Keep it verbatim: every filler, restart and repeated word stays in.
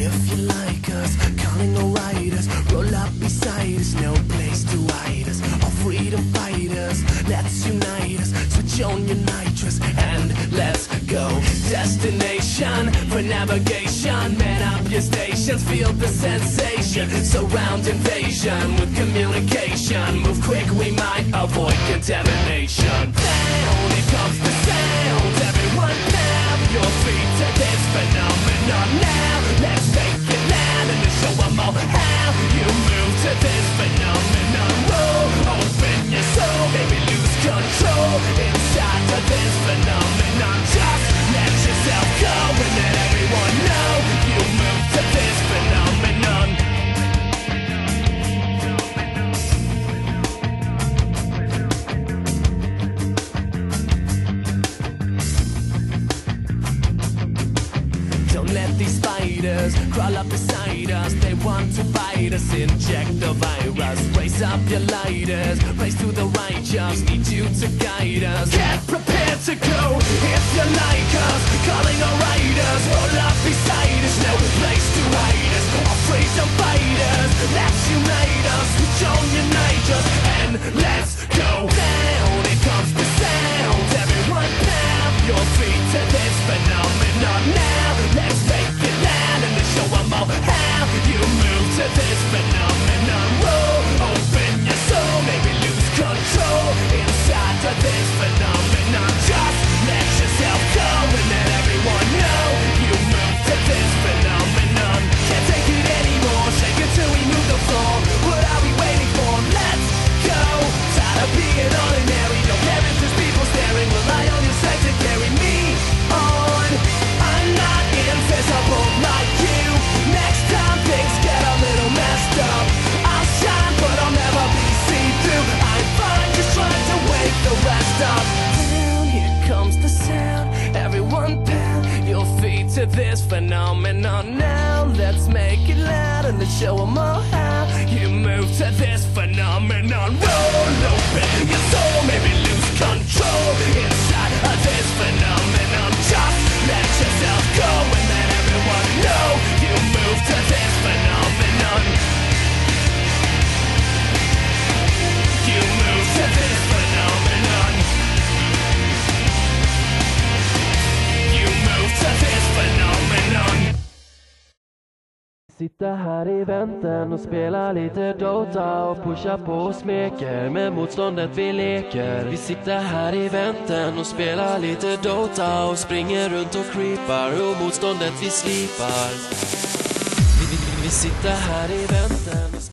If you like us, counting the riders, roll up beside us, no place to hide us. All freedom fighters, let's unite us, switch on your nitrous and let's go. Destination for navigation, man up your stations, feel the sensation. Surround invasion with communication, move quick we might avoid contamination. Down it comes the sound, everyone down your feet to this phenomenon now. Let's take it now and show them all how you move to this phenomenon. Whoa, open your soul, maybe lose control inside of this phenomenon. Just let yourself go and let everyone know you move to this phenomenon. Let these fighters crawl up beside us. They want to fight us, inject the virus. Raise up your lighters, race to the righteous. Need you to guide us. Get prepared to go if you like us. Calling all riders, roll up beside us. No place to hide us. All freedom fighters, let's unite us. We don't unite us and let's go. Down it comes the sound. Everyone down your feet to this phenomenon now. Let's take it down and show them all how you move to this phenomenon. Whoa, open your soul, maybe lose control inside of this phenomenon. Just let yourself go and let everyone know you move to this phenomenon. Can't take it anymore, shake it till we move the floor. What are we waiting for? Let's go. Tired of being ordinary, no parents, just people staring. Rely on your sight to carry me on. I'm not invisible like you. Next time things get a little messed up, I'll shine but I'll never be seen through. I'm fine just trying to wake the rest up. Down here comes the sound. Everyone pound your feet to this phenomenon now. Let's make it loud and let's show them all how you move to this phenomenon. Roll open your soul, maybe lose control inside of this phenomenon. Just let yourself go and let everyone know you move to this phenomenon. You move to this phenomenon. You move to this phenomenon. Sitta här i väntan och spela lite Dota och pusha på och smeker med motståndet vi leker. Vi sitter här i väntan och spelar lite Dota och springer runt och creepar och motståndet vi slipar. Vi, vi, vi sitter här i väntan och